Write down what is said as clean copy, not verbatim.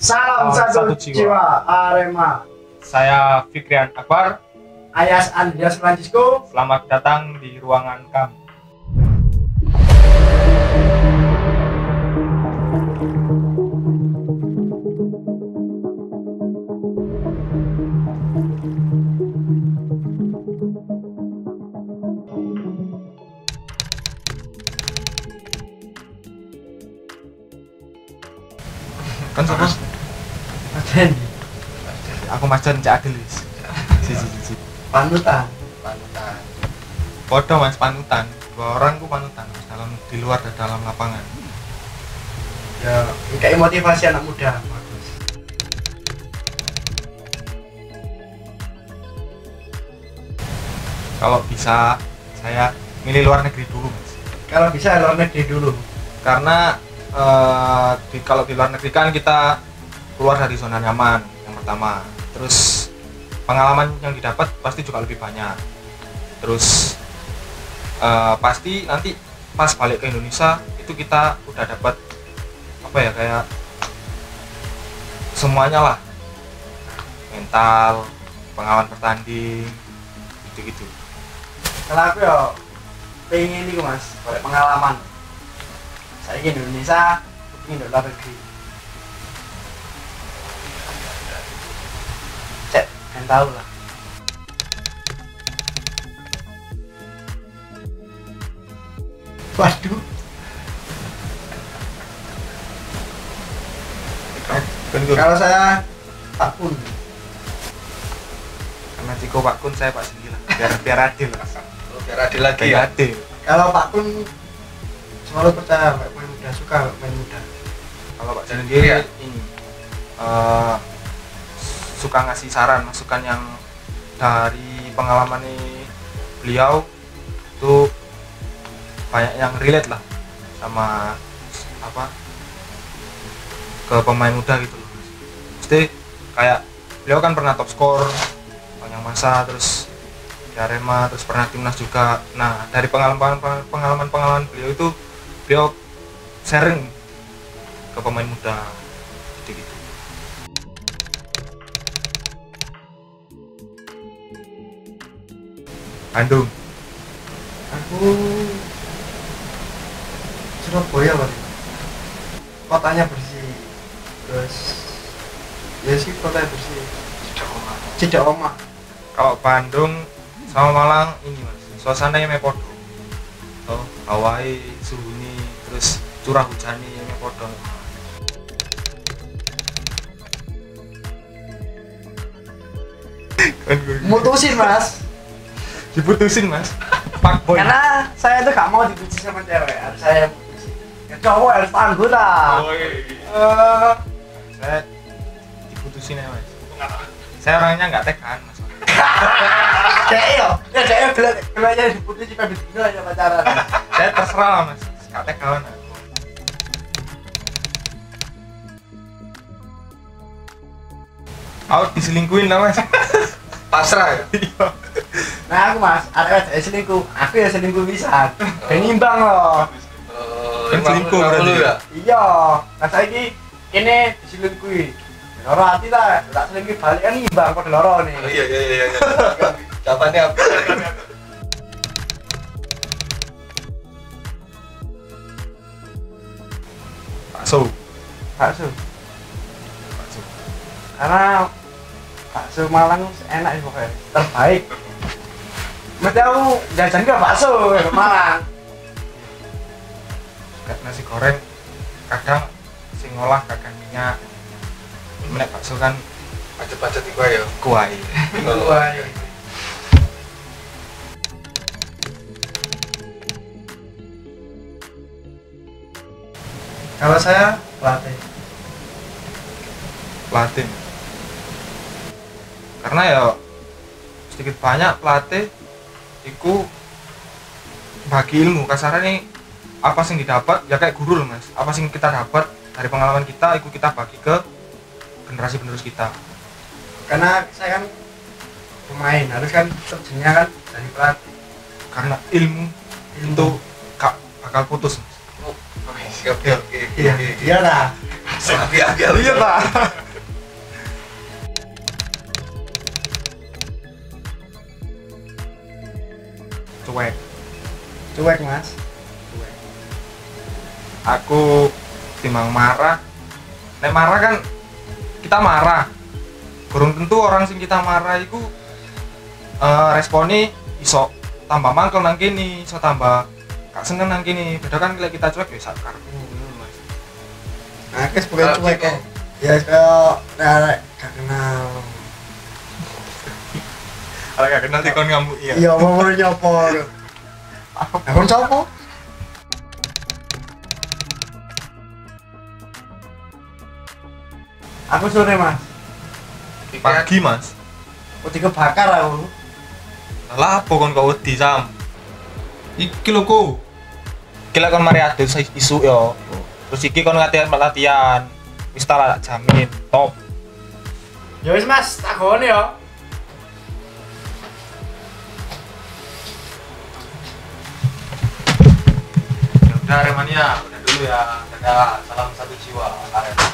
Salam satu jiwa Arema. Saya Fikrian Akbar, alias Andreas Francisco. Selamat datang di ruangan kami. Kan siapa? Mas aku Mas John Cak Agelis. Si. Panutan. Bodoh Mas panutan. Orang ku panutan dalam di luar dan dalam lapangan. Ya, kayak motivasi anak muda. Bagus. Kalau bisa saya milih luar negeri dulu, Mas. Kalau bisa luar negeri dulu. Karena kalau di luar negeri kan kita keluar dari zona nyaman yang pertama, terus pengalaman yang didapat pasti juga lebih banyak, terus pasti nanti pas balik ke Indonesia itu kita udah dapat apa ya, kayak semuanya lah, mental, pengalaman bertanding, gitu-gitu. Kalau aku ya pengen nih Mas, balik pengalaman saya di Indonesia, ingin luar negeri. Cek, kan tahu lah. Waduh. Kalau saya Pak Kun, karena Chiko Pak Kun saya Pak Sendila. Biar adil lah. Biar adil lagi. Ya. Adil. Kalau Pak Kun selalu percaya main muda, suka main muda. Kalau Pak Jan sendiri suka ngasih saran, masukan yang dari pengalaman beliau itu banyak yang relate lah sama apa ke pemain muda gitu loh. Mesti kayak beliau kan pernah top skor banyak masa, terus di Arema, terus pernah timnas juga. Nah, dari pengalaman beliau itu beliau sharing ke pemain muda gitu. Bandung. Aku Surabaya lah. Kotanya bersih. Terus ya sih kotanya bersih. Cidak omah. Kalau Bandung sama Malang ini Mas, suasananya mepodo. Oh, Hawaii, suhuni, terus curah hujani yang mepodo. Mutusin Mas. Diputusin Mas. Pak boy. Karena saya itu gak mau diputusin sama cewek, harus saya putusin. Ya cowok harus tangguh lah. Saya diputusin ya Mas. Saya orangnya nggak tekan Mas. Cek yo, gelanya diputus cuma begitu aja pacaran. Saya terserah lah Mas, kata kawan aku. Aku diselingkuhin lah Mas. Pasrah ya. Nah aku Mas, ada selingkuh, aku ya selingkuh bisa. Pengimbang loh. Selingkuh berarti ya. Iya, nah saiki kene diselingkuhi. Loro hati lah, tak selingkuh balik kan imbang kok loro nih. Iya. Jawabannya apa? Bakso. Karena bakso Malang enak sih pokoknya, terbaik. Mesti aku jajan ke bakso Malang. Nasi goreng kadang sing ngolah kadang minyak. Menek bakso kan pacet-pacet iku ya. Kuai. Kalau saya pelatih. Karena ya sedikit banyak pelatih iku bagi ilmu kasarane, apa sing didapat ya kayak guru loh Mas. Apa sing kita dapat dari pengalaman kita iku kita bagi ke generasi penerus kita. Karena saya kan pemain, harus kan terjunnya kan dari pelatih. Karena ilmu itu gak bakal putus Mas. Oke. Iya lah. Iya Pak. Cuek. Cuek Mas. Cuek. Aku timbang marah. Nek marah kan kita marah. Kurang tentu orang sing kita marah itu responi iso tambah mangkel nang kene, iso tambah gak seneng nang kene. Beda kan kalau kita cuek ya sak karepmu ngono Mas. Nah, kes pokoknya cuek kok. Ya kalau arek gak kenal. Arek gak kenal dikon ngamuk ya. Iya, mau nyopo. Aku nyopo. Aku sore Mas. Pagi Mas. Wedi kebakar aku. Lah apa kon kok wedi Sam? Iki lho ku. Kelak kon mari adus isuk ya. Terus iki kon latihan. Wis tak jamin top. Ya wis Mas, tak gone ya. Ya udah Aremania, udah dulu ya. Dadah, salam satu jiwa Arema.